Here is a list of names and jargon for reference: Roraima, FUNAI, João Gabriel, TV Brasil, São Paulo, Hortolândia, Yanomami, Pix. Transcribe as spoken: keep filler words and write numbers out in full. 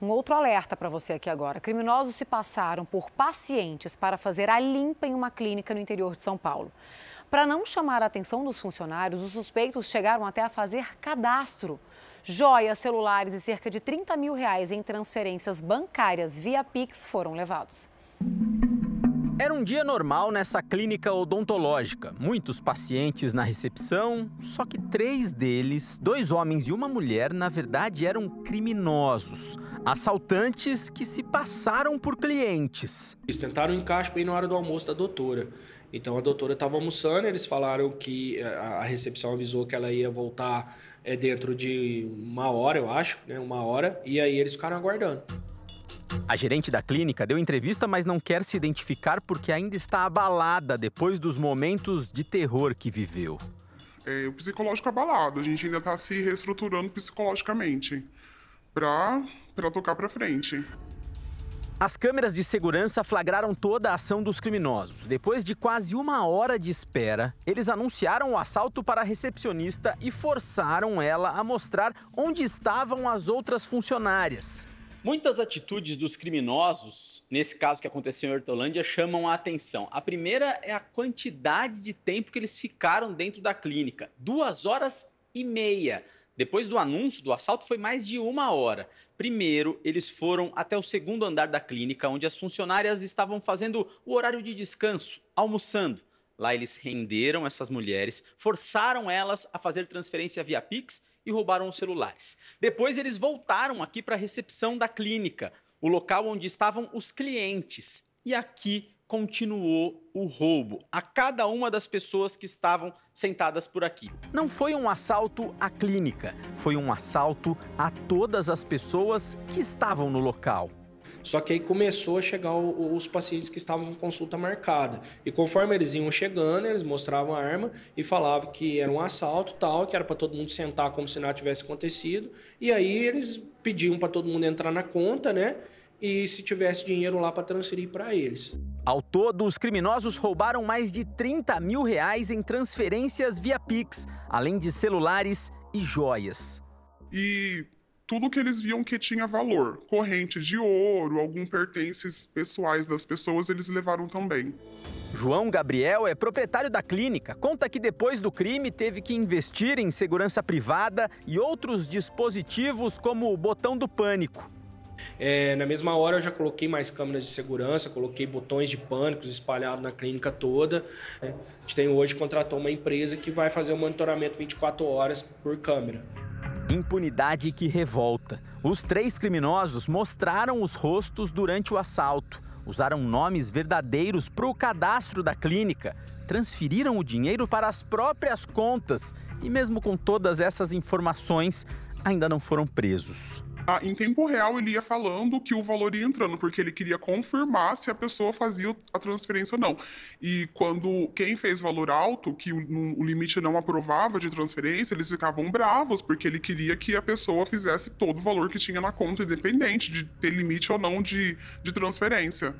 Um outro alerta para você aqui agora. Criminosos se passaram por pacientes para fazer a limpa em uma clínica no interior de São Paulo. Para não chamar a atenção dos funcionários, os suspeitos chegaram até a fazer cadastro. Joias, celulares e cerca de trinta mil reais em transferências bancárias via Pix foram levados. Era um dia normal nessa clínica odontológica. Muitos pacientes na recepção, só que três deles, dois homens e uma mulher, na verdade eram criminosos. Assaltantes que se passaram por clientes. Eles tentaram um encaixe bem na hora do almoço da doutora. Então a doutora estava almoçando, eles falaram que a recepção avisou que ela ia voltar é, dentro de uma hora, eu acho, né, uma hora, e aí eles ficaram aguardando. A gerente da clínica deu entrevista, mas não quer se identificar porque ainda está abalada depois dos momentos de terror que viveu. É, o psicológico abalado, a gente ainda está se reestruturando psicologicamente para para tocar para frente. As câmeras de segurança flagraram toda a ação dos criminosos. Depois de quase uma hora de espera, eles anunciaram o assalto para a recepcionista e forçaram ela a mostrar onde estavam as outras funcionárias. Muitas atitudes dos criminosos, nesse caso que aconteceu em Hortolândia, chamam a atenção. A primeira é a quantidade de tempo que eles ficaram dentro da clínica. Duas horas e meia. Depois do anúncio do assalto, foi mais de uma hora. Primeiro, eles foram até o segundo andar da clínica, onde as funcionárias estavam fazendo o horário de descanso, almoçando. Lá eles renderam essas mulheres, forçaram elas a fazer transferência via Pix e roubaram os celulares. Depois eles voltaram aqui para a recepção da clínica, o local onde estavam os clientes. E aqui continuou o roubo a cada uma das pessoas que estavam sentadas por aqui. Não foi um assalto à clínica, foi um assalto a todas as pessoas que estavam no local. Só que aí começou a chegar o, os pacientes que estavam com consulta marcada. E conforme eles iam chegando, eles mostravam a arma e falavam que era um assalto tal, que era para todo mundo sentar como se nada tivesse acontecido. E aí eles pediam para todo mundo entrar na conta, né? E se tivesse dinheiro lá para transferir para eles. Ao todo, os criminosos roubaram mais de trinta mil reais em transferências via Pix, além de celulares e joias. E... tudo que eles viam que tinha valor, corrente de ouro, alguns pertences pessoais das pessoas, eles levaram também. João Gabriel é proprietário da clínica. Conta que depois do crime teve que investir em segurança privada e outros dispositivos como o botão do pânico. É, na mesma hora eu já coloquei mais câmeras de segurança, coloquei botões de pânico espalhados na clínica toda. A gente tem hoje contratou uma empresa que vai fazer o monitoramento vinte e quatro horas por câmera. Impunidade que revolta. Os três criminosos mostraram os rostos durante o assalto, usaram nomes verdadeiros para o cadastro da clínica, transferiram o dinheiro para as próprias contas e mesmo com todas essas informações, ainda não foram presos. Ah, em tempo real ele ia falando que o valor ia entrando, porque ele queria confirmar se a pessoa fazia a transferência ou não. E quando quem fez valor alto, que o, o limite não aprovava de transferência, eles ficavam bravos, porque ele queria que a pessoa fizesse todo o valor que tinha na conta, independente de ter limite ou não de, de transferência.